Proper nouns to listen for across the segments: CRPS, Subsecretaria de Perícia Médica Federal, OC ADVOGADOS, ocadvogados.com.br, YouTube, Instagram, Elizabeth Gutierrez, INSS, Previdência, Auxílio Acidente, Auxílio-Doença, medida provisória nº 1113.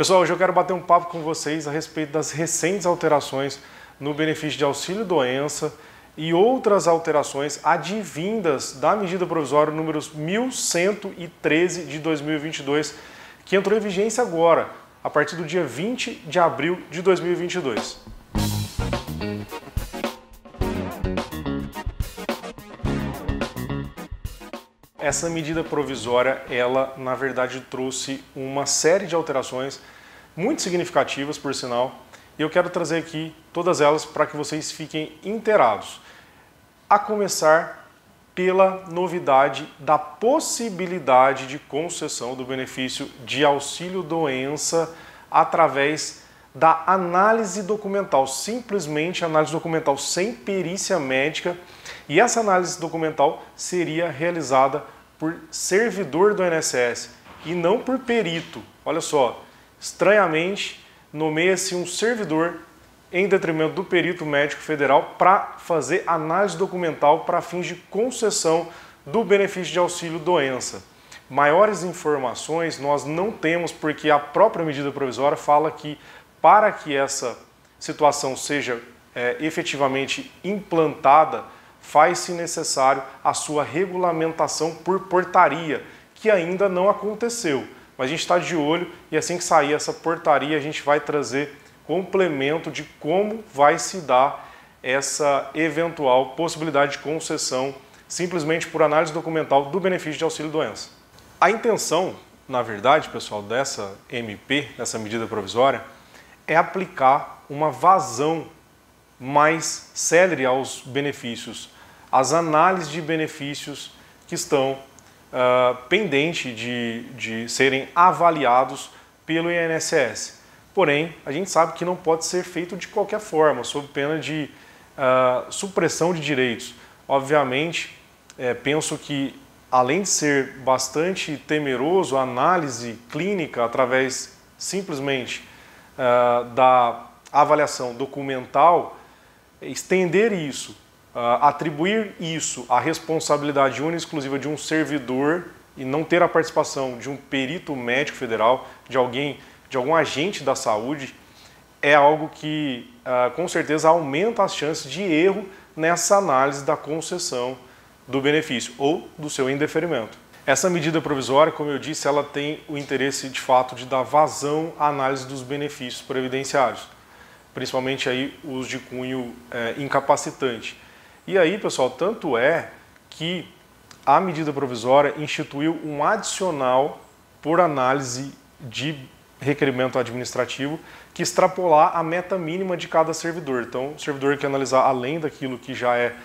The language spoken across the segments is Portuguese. Pessoal, hoje eu quero bater um papo com vocês a respeito das recentes alterações no benefício de auxílio-doença e outras alterações advindas da medida provisória número 1113 de 2022, que entrou em vigência agora, a partir do dia 20 de abril de 2022. Essa medida provisória, ela, na verdade, trouxe uma série de alterações muito significativas, por sinal, e eu quero trazer aqui todas elas para que vocês fiquem inteirados. A começar pela novidade da possibilidade de concessão do benefício de auxílio-doença através da análise documental, simplesmente análise documental sem perícia médica, e essa análise documental seria realizada por servidor do INSS e não por perito. Olha só, estranhamente nomeia-se um servidor em detrimento do perito médico federal para fazer análise documental para fins de concessão do benefício de auxílio-doença. Maiores informações nós não temos porque a própria medida provisória fala que para que essa situação seja efetivamente implantada, faz-se necessário a sua regulamentação por portaria, que ainda não aconteceu. Mas a gente está de olho e assim que sair essa portaria, a gente vai trazer complemento de como vai se dar essa eventual possibilidade de concessão simplesmente por análise documental do benefício de auxílio-doença. A intenção, na verdade, pessoal, dessa MP, dessa medida provisória, é aplicar uma vazão mais célere aos benefícios, às análises de benefícios que estão pendentes de serem avaliados pelo INSS. Porém, a gente sabe que não pode ser feito de qualquer forma, sob pena de supressão de direitos. Obviamente, penso que, além de ser bastante temeroso, a análise clínica através simplesmente da avaliação documental, estender isso, atribuir isso à responsabilidade única e exclusiva de um servidor e não ter a participação de um perito médico federal, de algum agente da saúde, é algo que com certeza aumenta as chances de erro nessa análise da concessão do benefício ou do seu indeferimento. Essa medida provisória, como eu disse, ela tem o interesse de fato de dar vazão à análise dos benefícios previdenciários, principalmente aí os de cunho incapacitante. E aí, pessoal, tanto é que a medida provisória instituiu um adicional por análise de requerimento administrativo que extrapolar a meta mínima de cada servidor. Então, o servidor que analisar além daquilo que já é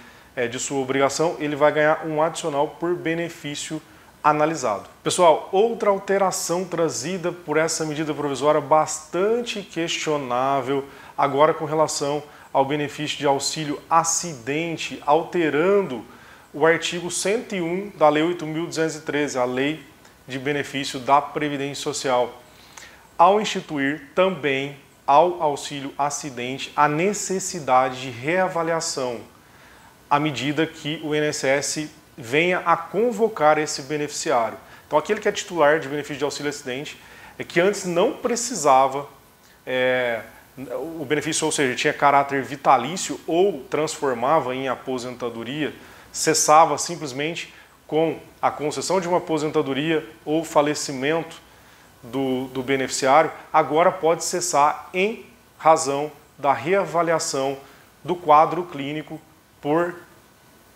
de sua obrigação, ele vai ganhar um adicional por benefício analisado. Pessoal, outra alteração trazida por essa medida provisória bastante questionável agora com relação ao benefício de auxílio acidente, alterando o artigo 101 da Lei 8.213, a Lei de Benefício da Previdência Social, ao instituir também ao auxílio acidente a necessidade de reavaliação, à medida que o INSS venha a convocar esse beneficiário. Então, aquele que é titular de benefício de auxílio-acidente, que antes não precisava o benefício, ou seja, tinha caráter vitalício ou transformava em aposentadoria, cessava simplesmente com a concessão de uma aposentadoria ou falecimento do beneficiário, agora pode cessar em razão da reavaliação do quadro clínico por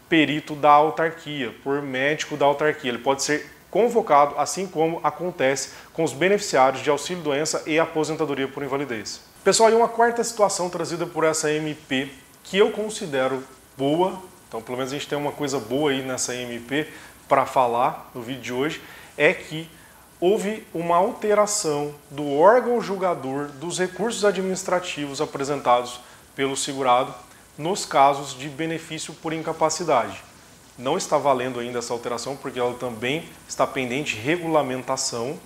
perito da autarquia, por médico da autarquia. Ele pode ser convocado, assim como acontece com os beneficiários de auxílio-doença e aposentadoria por invalidez. Pessoal, e uma quarta situação trazida por essa MP, que eu considero boa, então pelo menos a gente tem uma coisa boa aí nessa MP para falar no vídeo de hoje, é que houve uma alteração do órgão julgador dos recursos administrativos apresentados pelo segurado nos casos de benefício por incapacidade. Não está valendo ainda essa alteração, porque ela também está pendente de regulamentação,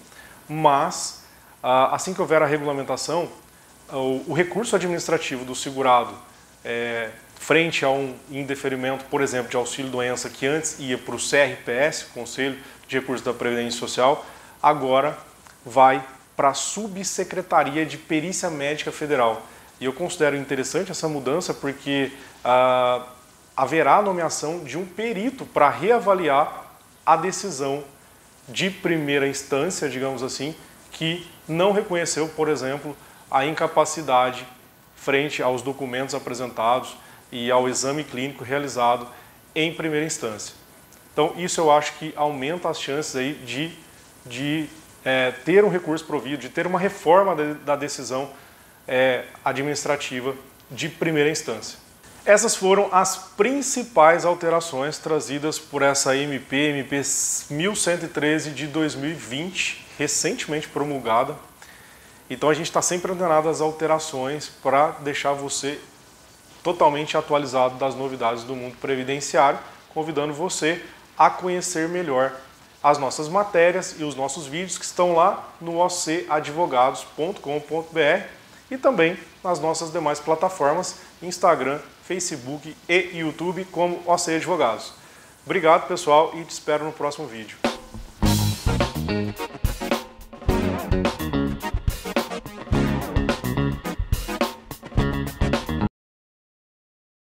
mas assim que houver a regulamentação, o recurso administrativo do segurado frente a um indeferimento, por exemplo, de auxílio-doença, que antes ia para o CRPS, Conselho de Recursos da Previdência Social, agora vai para a Subsecretaria de Perícia Médica Federal. E eu considero interessante essa mudança porque haverá a nomeação de um perito para reavaliar a decisão de primeira instância, digamos assim, que não reconheceu, por exemplo, a incapacidade frente aos documentos apresentados e ao exame clínico realizado em primeira instância. Então, isso eu acho que aumenta as chances aí de ter um recurso provido, de ter uma reforma da decisão administrativa de primeira instância. Essas foram as principais alterações trazidas por essa MP 1113 de 2020, recentemente promulgada. Então a gente está sempre antenado às alterações para deixar você totalmente atualizado das novidades do mundo previdenciário, convidando você a conhecer melhor as nossas matérias e os nossos vídeos que estão lá no ocadvogados.com.br e também nas nossas demais plataformas, Instagram, Facebook e YouTube, como OC Advogados. Obrigado, pessoal, e te espero no próximo vídeo.